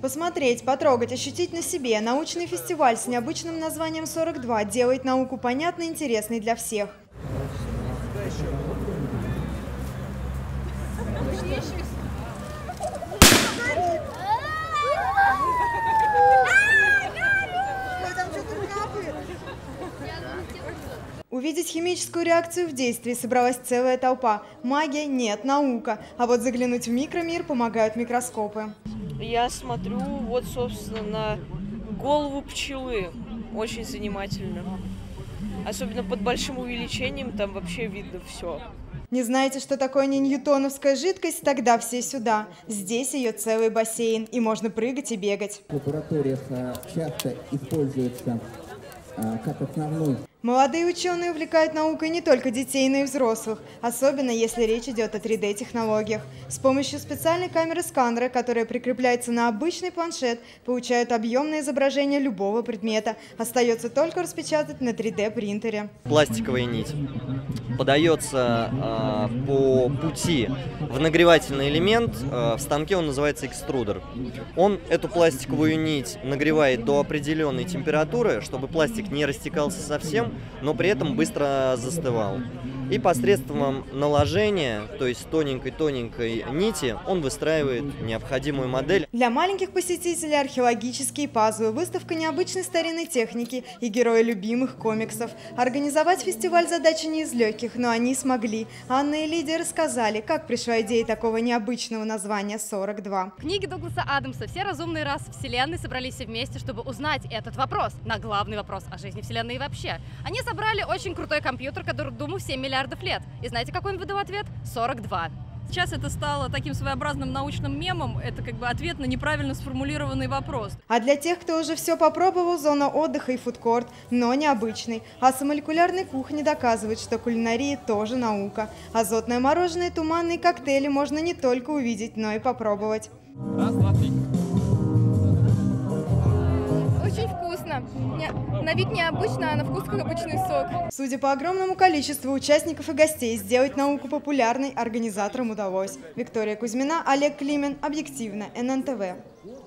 Посмотреть, потрогать, ощутить на себе. Научный фестиваль с необычным названием «42» делает науку понятной и интересной для всех. Увидеть химическую реакцию в действии собралась целая толпа. Магия – нет, наука. А вот заглянуть в микромир помогают микроскопы. Я смотрю, вот, собственно, на голову пчелы. Очень занимательно. Особенно под большим увеличением, там вообще видно все. Не знаете, что такое неньютоновская жидкость? Тогда все сюда. Здесь ее целый бассейн, и можно прыгать и бегать. В лабораториях часто используется как основной. Молодые ученые увлекают наукой не только детей, но и взрослых, особенно если речь идет о 3D-технологиях. С помощью специальной камеры-сканера, которая прикрепляется на обычный планшет, получают объемное изображение любого предмета. Остается только распечатать на 3D-принтере. Пластиковая нить подается по пути в нагревательный элемент, в станке он называется экструдер. Он эту пластиковую нить нагревает до определенной температуры, чтобы пластик не растекался совсем, но при этом быстро застывал. И посредством наложения, то есть тоненькой-тоненькой нити, он выстраивает необходимую модель. Для маленьких посетителей археологические пазлы, выставка необычной старинной техники и герои любимых комиксов. Организовать фестиваль задача не из легких, но они смогли. Анна и Лидия рассказали, как пришла идея такого необычного названия «42». Книги Дугласа Адамса, все разумные расы Вселенной собрались вместе, чтобы узнать этот вопрос, на главный вопрос о жизни Вселенной и вообще. Они собрали очень крутой компьютер, который, думаю, 7 миллиардов лет. И знаете, какой он выдал ответ? 42. Сейчас это стало таким своеобразным научным мемом. Это как бы ответ на неправильно сформулированный вопрос. А для тех, кто уже все попробовал, зона отдыха и фудкорт, но необычный. А самолекулярной кухни доказывает, что кулинария тоже наука. Азотное мороженое, туманные коктейли можно не только увидеть, но и попробовать. Раз, два, три. Очень вкусно. На вид необычно, а на вкус как обычный сок. Судя по огромному количеству участников и гостей, сделать науку популярной организаторам удалось. Виктория Кузьмина, Олег Климен. Объективно. ННТВ.